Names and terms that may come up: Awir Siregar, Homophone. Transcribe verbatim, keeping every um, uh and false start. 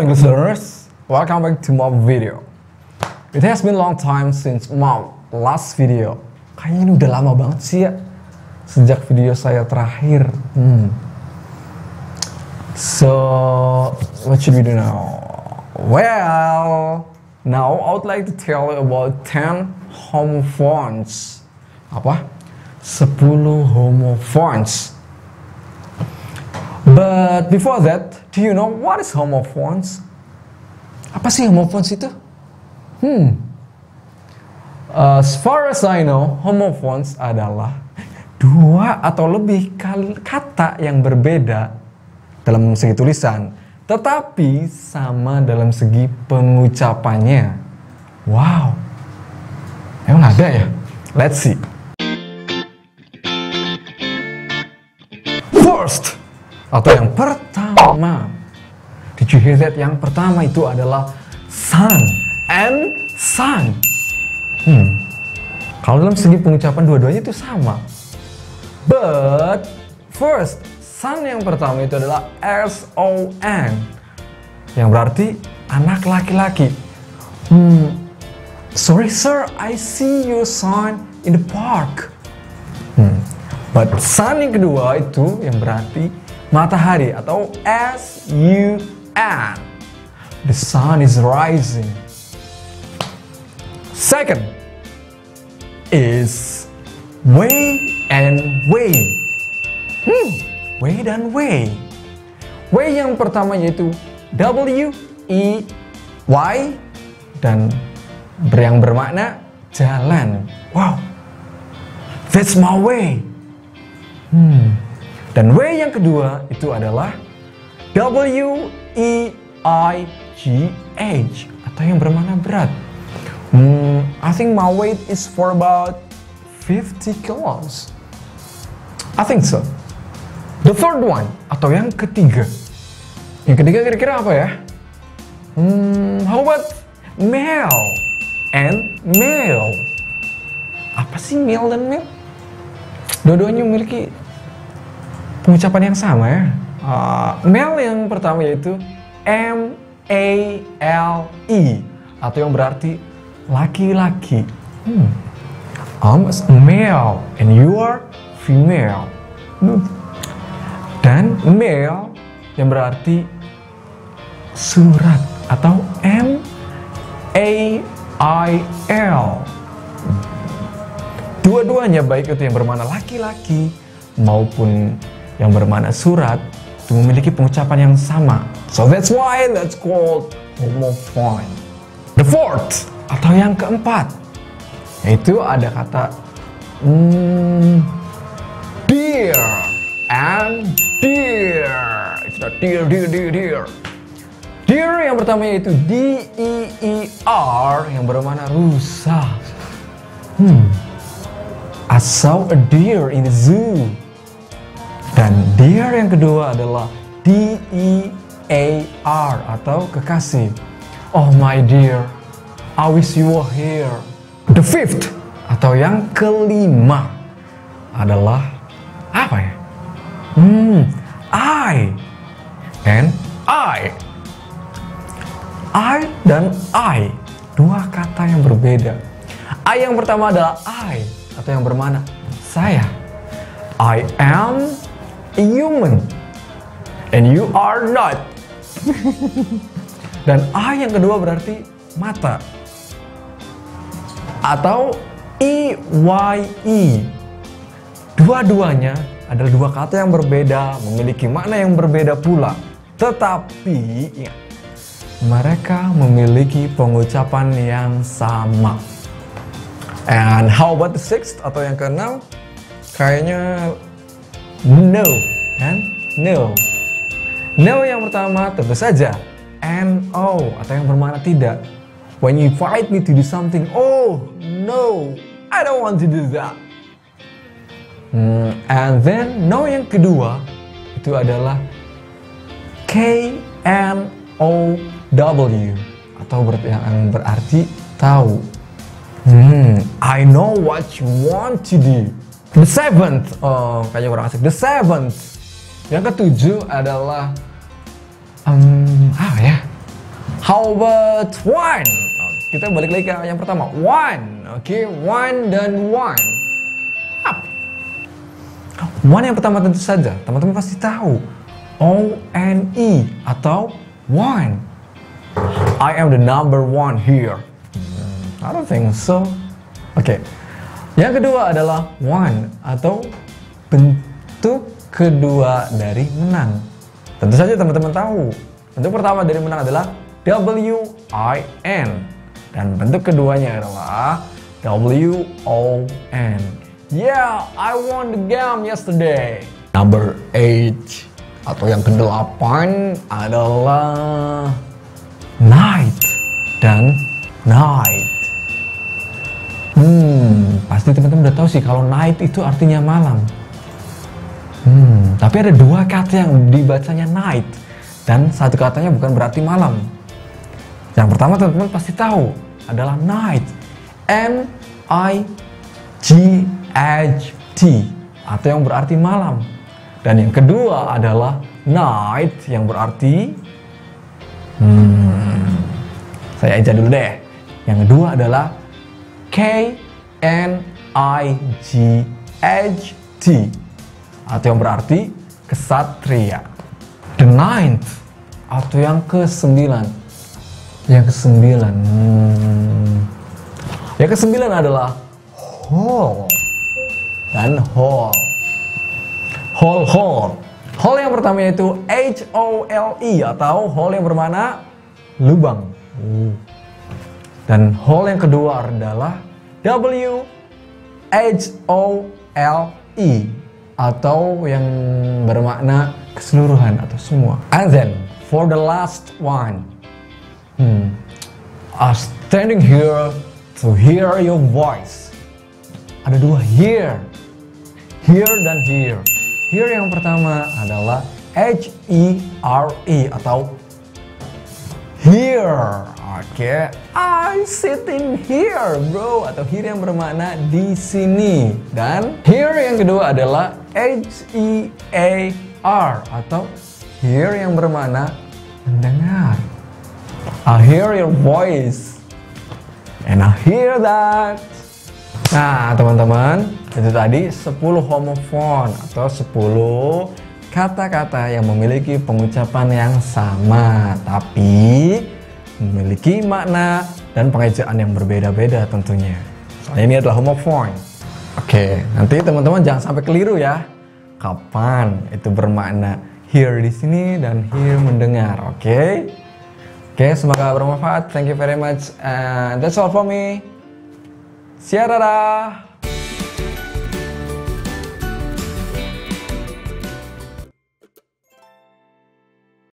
Listeners, welcome back to my video. It has been long time since my last video. Kayaknya ini udah lama banget sih ya, sejak video saya terakhir. hmm. So, what should we do now? Well, now I would like to tell you about ten homophones. Apa? sepuluh homophones. But before that, do you know what is homophones? Apa sih homophones itu? Hmm. Uh, as far as I know, homophones adalah dua atau lebih kata yang berbeda dalam segi tulisan, tetapi sama dalam segi pengucapannya. Wow. Emang ada ya? Let's see. First. Atau yang pertama. Did you hear that? Yang pertama itu adalah sun and sun. Hmm. Kalau dalam segi pengucapan dua-duanya itu sama. But first, sun yang pertama itu adalah S O N, yang berarti anak laki-laki. Hmm. Sorry sir, I see your son in the park. Hmm. But sun yang kedua itu yang berarti matahari atau S U N. The sun is rising. Second is way and way. Hmm, way dan way. Way yang pertama yaitu W E Y dan yang bermakna jalan. Wow, that's my way. Hmm. Dan way yang kedua itu adalah W E I G H atau yang bermakna berat. Hmm, I think my weight is for about fifty kilos. I think so. The third one atau yang ketiga. Yang ketiga kira-kira apa ya? Hmm, how about male and male? Apa sih male dan male? Dua-duanya memiliki pengucapan yang sama ya. Uh, male yang pertama yaitu M A L E atau yang berarti laki-laki. Hmm. I'm a male and you are female. Hmm. Dan male yang berarti surat atau M A I L. Hmm. Dua-duanya baik itu yang bermakna laki-laki maupun yang bermakna surat itu memiliki pengucapan yang sama. So that's why that's called homophone. The fourth atau yang keempat yaitu ada kata hmm, dear and dear. It's not dear, dear, dear, dear. Dear yang pertama yaitu D E E R yang bermakna rusa. Hmm. I saw a deer in the zoo. Dan dear yang kedua adalah D E A R atau kekasih. Oh my dear, I wish you were here. The fifth atau yang kelima adalah apa ya? Hmm, I and I. I dan I, dua kata yang berbeda. I yang pertama adalah I atau yang bermakna saya. I am a human, and you are not. Dan I yang kedua berarti mata, atau E Y E. Dua-duanya adalah dua kata yang berbeda, memiliki makna yang berbeda pula. Tetapi ya, mereka memiliki pengucapan yang sama. And how about the sixth atau yang keenam? Kayaknya no dan no. No yang pertama tentu saja N O atau yang bermakna tidak. When you invite me to do something, oh no, I don't want to do that. Hmm, and then no yang kedua itu adalah K N O W atau ber yang berarti tahu. Hmm, I know what you want to do. The seventh, oh kayaknya kurang asik. The seventh, yang ketujuh adalah um, apa ya? How about one? Kita balik lagi ke yang pertama. One. Oke, okay, one dan one. Up. One yang pertama tentu saja. Teman-teman pasti tahu. O N E atau one. I am the number one here. I don't think so. Oke. Okay. Yang kedua adalah one atau bentuk kedua dari menang. Tentu saja teman-teman tahu. Bentuk pertama dari menang adalah W I N. Dan bentuk keduanya adalah W O N. Yeah, I won the game yesterday. Number eight atau yang kedelapan adalah night dan night. Hmm, pasti teman-teman udah tahu sih kalau night itu artinya malam. Hmm, tapi ada dua kata yang dibacanya night dan satu katanya bukan berarti malam. Yang pertama teman-teman pasti tahu adalah night, N I G H T atau yang berarti malam. Dan yang kedua adalah night yang berarti hmm, saya aja dulu deh. Yang kedua adalah K N I G H T atau yang berarti kesatria. The ninth atau yang kesembilan. Yang kesembilan, hmm. yang kesembilan adalah whole dan whole. Whole, whole. Whole yang pertama yaitu H O L E atau whole yang bermakna lubang. Hmm. Dan whole yang kedua adalah W H O L E atau yang bermakna keseluruhan atau semua. And then for the last one. Hmm. I'm standing here to hear your voice. Ada dua here, here dan here. Here yang pertama adalah H E R E atau here. Oke, okay. I'm sitting here, bro. Atau here yang bermakna di sini. Dan here yang kedua adalah H E A R atau here yang bermakna mendengar. I hear your voice and I hear that. Nah teman-teman, itu tadi sepuluh homophone atau sepuluh kata-kata yang memiliki pengucapan yang sama tapi memiliki makna dan pengejaan yang berbeda-beda tentunya. Soalnya ini adalah homophone. Oke, nanti teman-teman jangan sampai keliru ya. Kapan itu bermakna hear di sini dan hear mendengar, oke? Okay? Oke, okay, semoga bermanfaat. Thank you very much. And that's all for me. See ya, dadah.